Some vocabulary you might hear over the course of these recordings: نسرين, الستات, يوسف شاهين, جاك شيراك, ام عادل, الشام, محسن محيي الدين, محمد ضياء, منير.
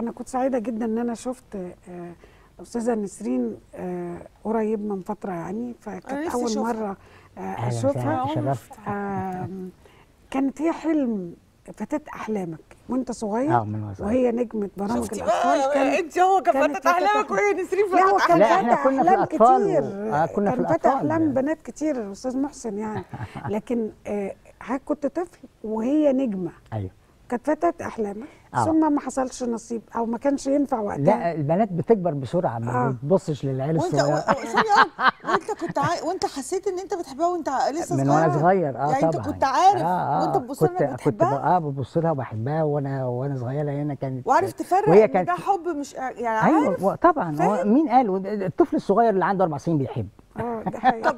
أنا كنت سعيدة جدا إن أنا شفت أستاذة نسرين قريب من فترة، يعني فكانت أول مرة أشوفها. كانت هي حلم، فتاة أحلامك وأنت صغير وهي نجمة برامج الأطفال. أنت هو كانت فتاة أحلامك وهي نسرين فتاة أحلام. لا إحنا كنا في الأطفال كنا في الأطفال، كان فتاة أحلام بنات كتير أستاذ محسن يعني. لكن كنت طفل وهي نجمة. أيوه كانت فتاة أحلامك. ثم ما حصلش نصيب او ما كانش ينفع وقتها. لا البنات بتكبر بسرعه، ما بتبصش للعيال الصغيره. وانت كنت وانت حسيت ان انت بتحبها وانت لسه صغير؟ من وانا صغير يعني طبعا. انت كنت عارف وانت بتبص لها بتحبها؟ كنت ببص لها وبحبها وانا صغيره. هنا كانت وعارف تفرق وهي كانت ده حب مش يعني عارف. ايوه طبعا. هو مين قال الطفل الصغير اللي عنده 4 سنين بيحب؟ ده حقيقي. طب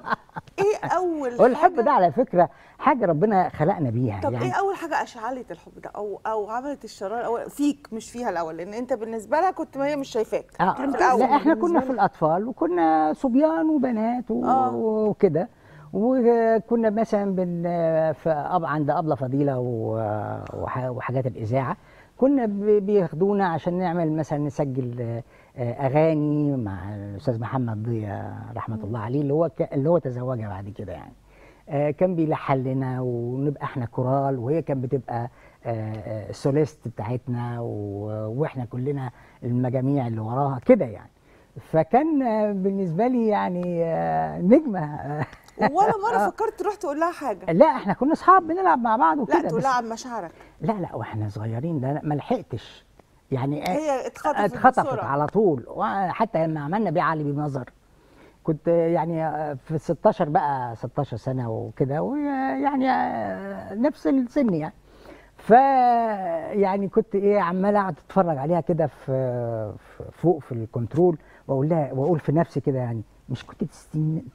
ايه اول والحب ده على فكره حاجه ربنا خلقنا بيها. طب يعني ايه اول حاجه اشعلت الحب ده او عملت الشراره الأول فيك مش فيها الاول؟ لان انت بالنسبه لها كنت ما هي مش شايفاك. لا احنا كنا في الاطفال وكنا صبيان وبنات وكده، وكنا مثلا في عند ابله فضيله وحاجات الاذاعه كنا بياخدونا عشان نعمل مثلا نسجل اغاني مع الاستاذ محمد ضياء رحمه الله عليه اللي هو تزوجها بعد كده يعني. كان بيلحن لنا ونبقى احنا كورال وهي كانت بتبقى السوليست بتاعتنا واحنا كلنا المجاميع اللي وراها كده يعني. فكان بالنسبه لي يعني نجمه. ولا مره فكرت تروح تقول لها حاجه؟ لا احنا كنا اصحاب بنلعب مع بعض وكده. لا تقول لها عن مشاعرك؟ لا واحنا صغيرين ده ما لحقتش يعني. هي اتخطفت على طول. حتى لما عملنا بيه علي بنظر كنت يعني في 16 بقى 16 سنه وكده، ويعني نفس السن يعني. فيعني كنت عمال اقعد اتفرج عليها كده في فوق في الكنترول واقول لها واقول في نفسي كده يعني مش كنت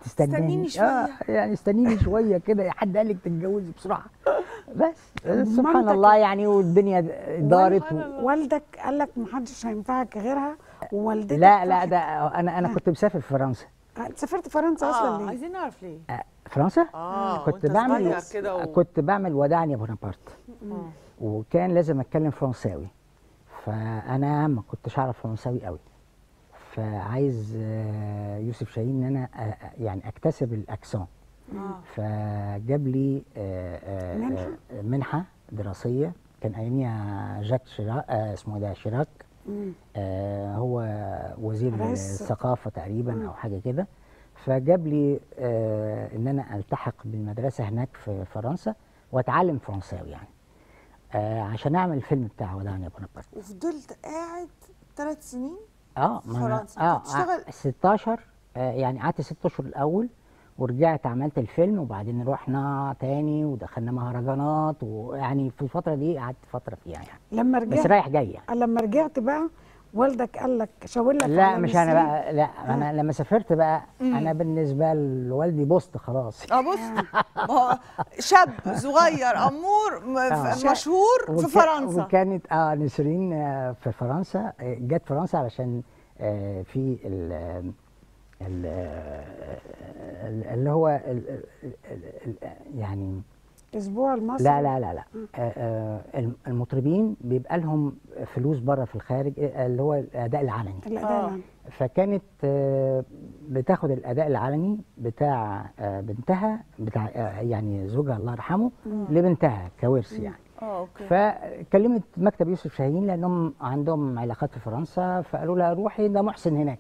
تستنيني شويه؟ يعني استنيني شويه كده، حد قال لك تتجوزي بسرعه بس. سبحان الله يعني. والدنيا دارت. والدك قال لك ما حدش هينفعك غيرها ووالدتك؟ لا ده انا كنت مسافر في فرنسا. سافرت فرنسا اصلا ليه؟ عايزين نعرف ليه؟ فرنسا؟ كنت بعمل وداعني بونابرت، وكان لازم اتكلم فرنساوي، فانا ما كنتش اعرف فرنساوي قوي، فعايز يوسف شاهين ان انا يعني اكتسب الاكسون. فجاب لي منحه دراسيه، كان اياميها جاك شيراك اسمه ده شيراك، هو وزير الثقافه تقريبا او حاجه كده. فجاب لي ان انا التحق بالمدرسه هناك في فرنسا واتعلم فرنساوي يعني عشان اعمل الفيلم بتاع وداعني يا بونابرت. وفضلت قاعد 3 سنين في فرنسا. تشتغل 16 يعني قعدت 6 اشهر الاول، ورجعت عملت الفيلم، وبعدين رحنا تاني ودخلنا مهرجانات، ويعني في الفتره دي قعدت فتره فيها يعني. لما رجعت بس رايح جاي يعني. لما رجعت بقى والدك قال لك شاور لك؟ لا مش انا بقى. لا انا لما سافرت بقى انا بالنسبه لوالدي بوست خلاص. بوست شاب صغير امور مشهور في فرنسا. وكانت نسرين في فرنسا، جت فرنسا علشان في اللي هو يعني الاسبوع المصري. لا المطربين بيبقى لهم فلوس بره في الخارج، اللي هو الاداء العلني. فكانت بتاخد الاداء العلني بتاع بنتها بتاع يعني زوجها الله يرحمه لبنتها كورث يعني. اوكي. فكلمت مكتب يوسف شاهين لانهم عندهم علاقات في فرنسا، فقالوا لها روحي ده محسن هناك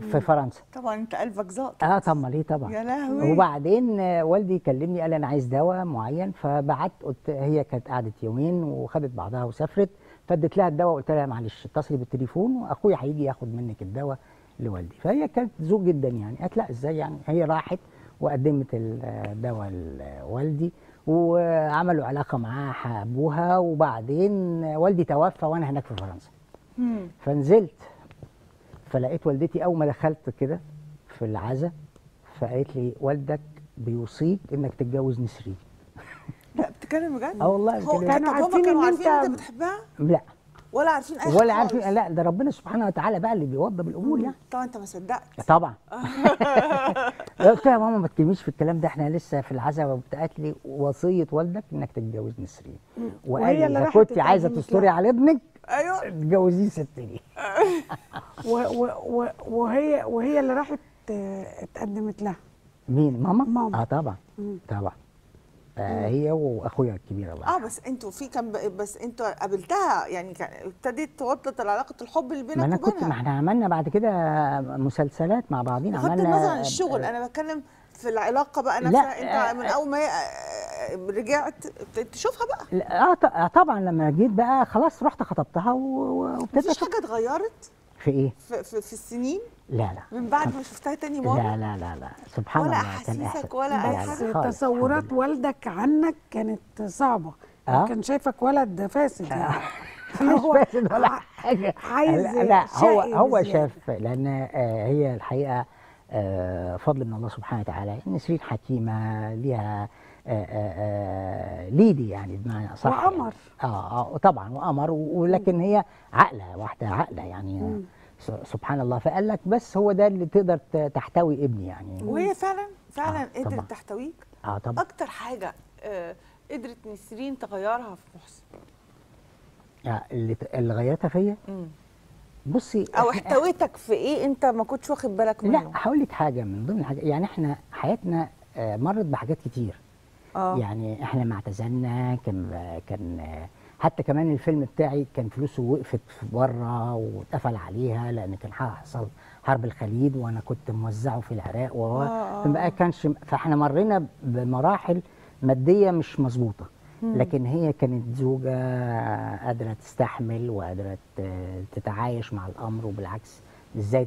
في فرنسا. طبعا انت قلبك زق. طبعا ليه طبعا. يا لهوي. وبعدين والدي كلمني قال انا عايز دواء معين، فبعت قلت هي كانت قعدت يومين وخدت بعضها وسافرت، فاديت لها الدواء وقلت لها معلش اتصلي بالتليفون واخويا هيجي ياخد منك الدواء لوالدي. فهي كانت ذوق جدا يعني. قالت لا ازاي يعني. هي راحت وقدمت الدواء لوالدي وعملوا علاقه معاه حبوها، وبعدين والدي توفى وانا هناك في فرنسا. فنزلت فلقيت والدتي اول ما دخلت كده في العزا فقالت لي والدك بيوصيك انك تتجوز نسرين. لا بتتكلم بجد؟ والله بتتكلم. كانوا عارفين انت بتحبها؟ لا ولا عارفين اي حاجه ولا عارفين خالص. لا ده ربنا سبحانه وتعالى بقى اللي بيوضب الامور يعني. طبعا انت ما صدقت. طبعا. قلت لها يا ماما ما تكلمنيش في الكلام ده، احنا لسه في العزا. وقالت لي وصيه والدك انك تتجوز نسرين، وقال لي اذا كنت عايزه تستري على ابنك ايوه اتجوزين ستني. وهي اللي راحت اتقدمت لها. مين؟ ماما. اه طبعا طبعا. هي واخويا الكبير الله يرحمه. بس انتوا في كم بس انتوا قابلتها يعني ابتدت توطد العلاقه الحب اللي بينك وبينها. ما احنا عملنا بعد كده مسلسلات مع بعضينا. بغض النظر عن الشغل انا بتكلم في العلاقه بقى نفسها. انت من اول ما رجعت ابتديت تشوفها بقى؟ لا طبعا لما جيت بقى خلاص رحت خطبتها وابتدت. مفيش حاجه اتغيرت؟ في ايه؟ في السنين؟ لا من بعد ما شفتها تاني مرة؟ لا سبحان الله. ولا احاسيسك ولا حاجة؟ تصورات والدك عنك كانت صعبة. كان شايفك ولد فاسد يعني. مش فاسد ولا حاجة. عايز لا هو شاف. لأن هي الحقيقة فضل من الله سبحانه وتعالى نسرين حكيمة ليها ليدي يعني بمعنى صح. وقمر يعني. طبعا وقمر ولكن هي عاقلة واحدة عاقلة يعني. سبحان الله. فقال لك بس هو ده اللي تقدر تحتوي ابني يعني. وهي فعلا قدرت تحتويك. طبعا. اكتر حاجه قدرت نسرين تغيرها في محسن اللي غيرتها فيا. بصي او احتويتك في ايه انت ما كنتش واخد بالك منه؟ لا هقول لك حاجه من ضمن الحاجات يعني. احنا حياتنا مرت بحاجات كتير. يعني احنا لما اعتزلنا كان حتى كمان الفيلم بتاعي كان فلوسه وقفت بره واتقفل عليها لان كان حصل حرب الخليج وانا كنت موزعه في العراق فما كانش. فاحنا مرينا بمراحل ماديه مش مظبوطه. لكن هي كانت زوجه قادره تستحمل وقادره تتعايش مع الامر وبالعكس ازاي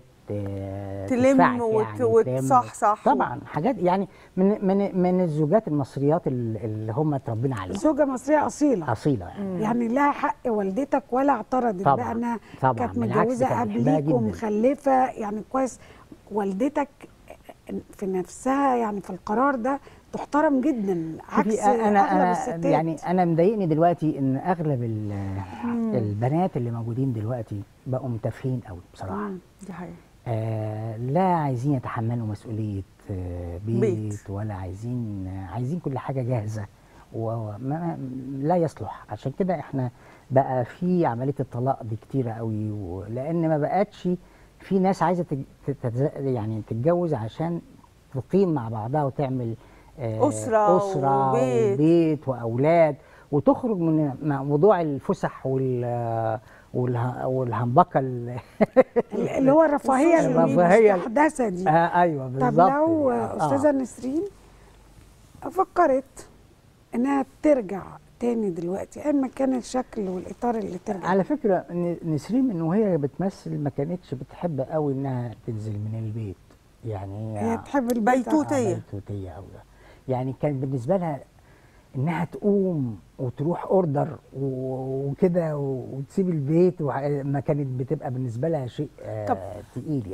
تلم يعني وتصحصح. طبعا حاجات يعني من الزوجات المصريات اللي هم اتربينا عليها. زوجه مصريه اصيله يعني لها حق والدتك ولا اعترضت بقى. انا كانت متجوزه قبليك ومخلفه يعني كويس. والدتك في نفسها يعني في القرار ده تحترم جدا عكس اغلب الستات. يعني انا مضايقني دلوقتي ان اغلب البنات اللي موجودين دلوقتي بقوا متافهين قوي بصراحه. دي حقيقة. لا عايزين يتحملوا مسؤولية بيت ولا عايزين كل حاجة جاهزة لا يصلح. عشان كده احنا بقى في عملية الطلاق دي كتيرة قوي لأن ما بقتش في ناس عايزة يعني تتجوز عشان تقيم مع بعضها وتعمل أسرة وبيت وأولاد وتخرج من موضوع الفسح والهنبكه اللي هو الرفاهيه المستحدثه دي. ايوه بالظبط. طب لو استاذه نسرين فكرت انها ترجع تاني دلوقتي ايا ما كان الشكل والاطار اللي ترجع. على فكره نسرين من وهي بتمثل ما كانتش بتحب قوي انها تنزل من البيت يعني. هي بتحب البيتوتيه. بيتوتيه قوي يعني. كان بالنسبه لها انها تقوم وتروح اوردر وكده وتسيب البيت. ما كانت بتبقى بالنسبه لها شيء تقيل يعني.